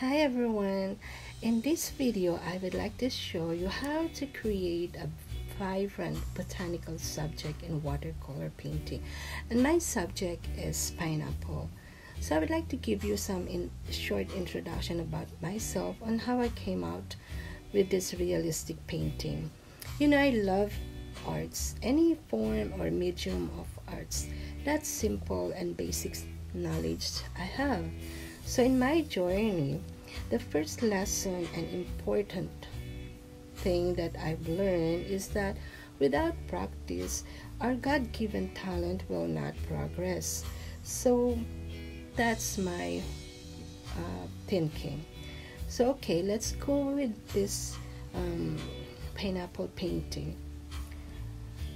Hi everyone, in this video I would like to show you how to create a vibrant botanical subject in watercolor painting. A nice subject is pineapple. So I would like to give you some short introduction about myself on how I came out with this realistic painting. You know, I love arts, any form or medium of arts. That's simple and basic knowledge I have. So in my journey, the first lesson and important thing that I've learned is that without practice, our God-given talent will not progress. So that's my thinking. So okay, let's go with this pineapple painting.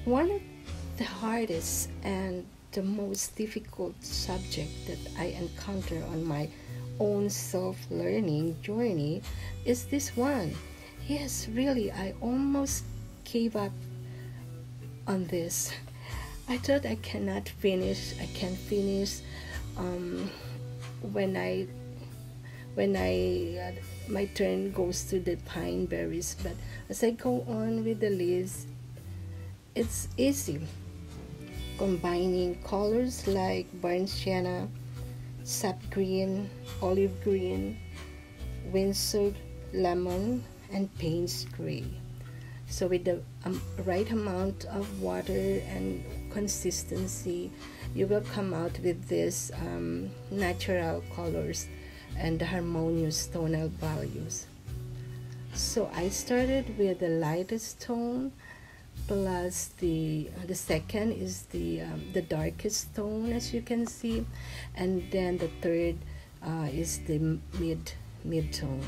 One of the hardest and the most difficult subject that I encounter on my own self-learning journey is this one. Yes, really, I almost gave up on this. I thought I can't finish. My turn goes to the pine berries, but as I go on with the leaves, it's easy. Combining colors like burnt sienna, sap green, olive green, Winsor lemon, and Payne's gray. So with the right amount of water and consistency, you will come out with this natural colors and harmonious tonal values. So I started with the lightest tone, plus the second is the darkest tone, as you can see, and then the third is the mid tone.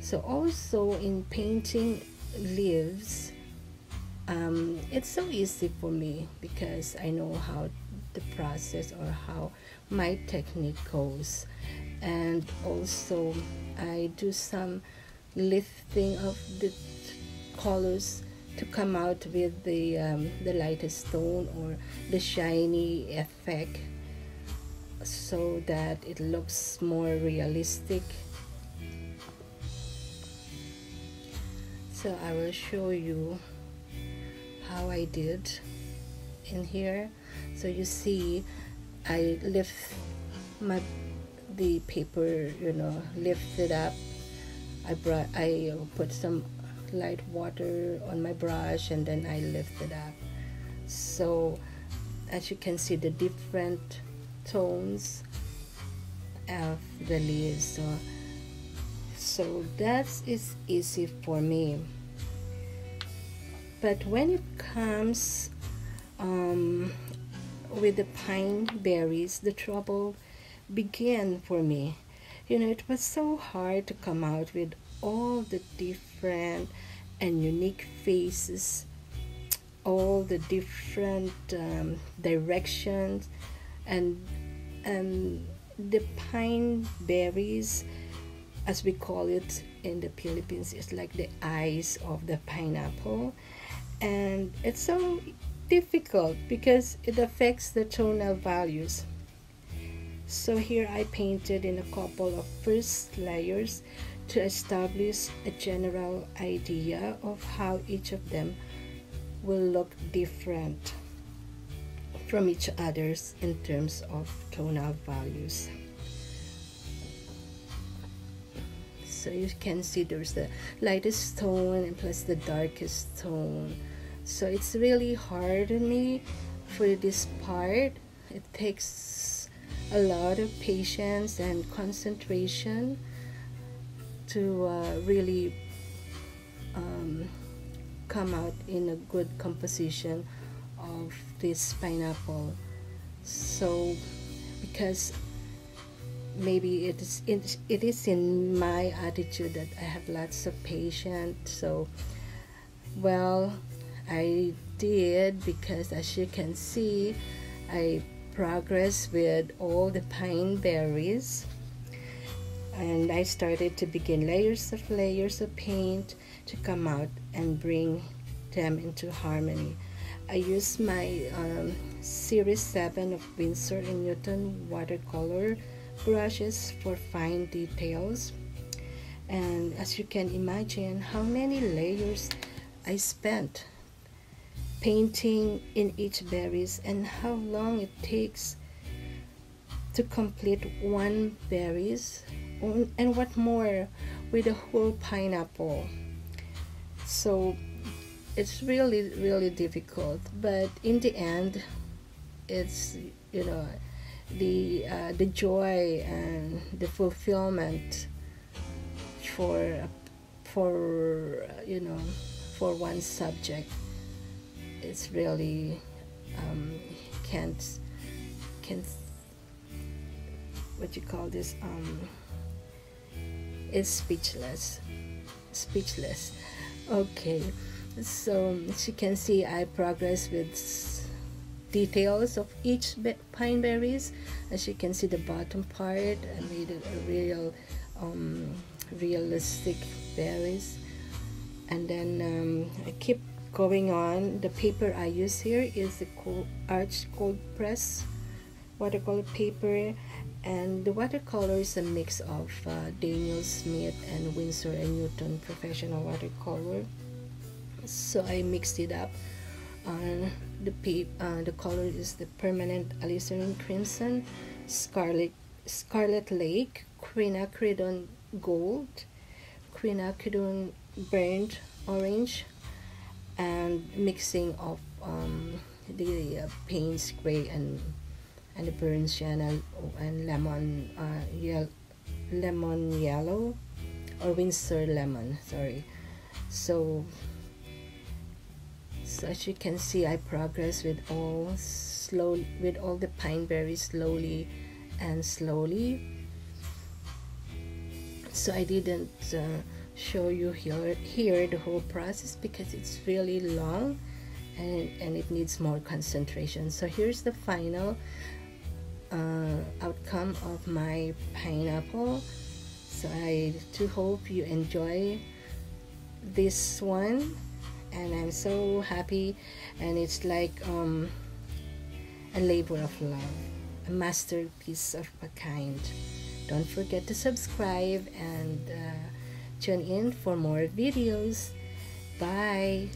So also in painting leaves, it's so easy for me because I know how the process or how my technique goes, and also I do some lifting of the colors to come out with the lightest tone or the shiny effect so that it looks more realistic. So I will show you how I did in here. So you see I lift the paper, you know, lift it up. I put some light water on my brush and then I lift it up. So as you can see, the different tones of the leaves. So that is easy for me. But when it comes with the pine berries, the trouble began for me. You know, it was so hard to come out with all the different and unique faces, all the different directions, and the pine berries, as we call it in the Philippines, is like the eyes of the pineapple, and it's so difficult because it affects the tonal values. So here I painted in a couple of first layers to establish a general idea of how each of them will look different from each other's in terms of tonal values. So you can see there's the lightest tone and plus the darkest tone. So it's really hard on me for this part. It takes a lot of patience and concentration to really come out in a good composition of this pineapple. So because maybe it is in my attitude that I have lots of patience. So well, I did, because as you can see, I progressed with all the pine berries. And I started to begin layers of paint to come out and bring them into harmony. I used my Series 7 of Winsor and Newton watercolor brushes for fine details. And as you can imagine how many layers I spent painting in each berries and how long it takes to complete one berries, and what more with a whole pineapple. So it's really difficult, but in the end it's, you know, the joy and the fulfillment for one subject, it's really can't what you call this, it's speechless. Okay, so as you can see, I progress with details of each pine berries. As you can see, the bottom part I made a real realistic berries, and then I keep going on. The paper I use here is the Arch cold press watercolor paper, and the watercolor is a mix of Daniel Smith and Winsor and Newton professional watercolor. So I mixed it up. The color is the permanent alizarin crimson, scarlet lake, quinacridone gold, quinacridone burnt orange, and mixing of the Payne's gray and the burnt sienna and lemon lemon yellow or Winsor lemon, sorry. So as you can see, I progress with all the pine berries slowly. So I didn't show you here the whole process because it's really long and it needs more concentration. So here's the final outcome of my pineapple. So I do hope you enjoy this one, and I'm so happy, and it's like a labor of love, a masterpiece of a kind. Don't forget to subscribe and tune in for more videos. Bye.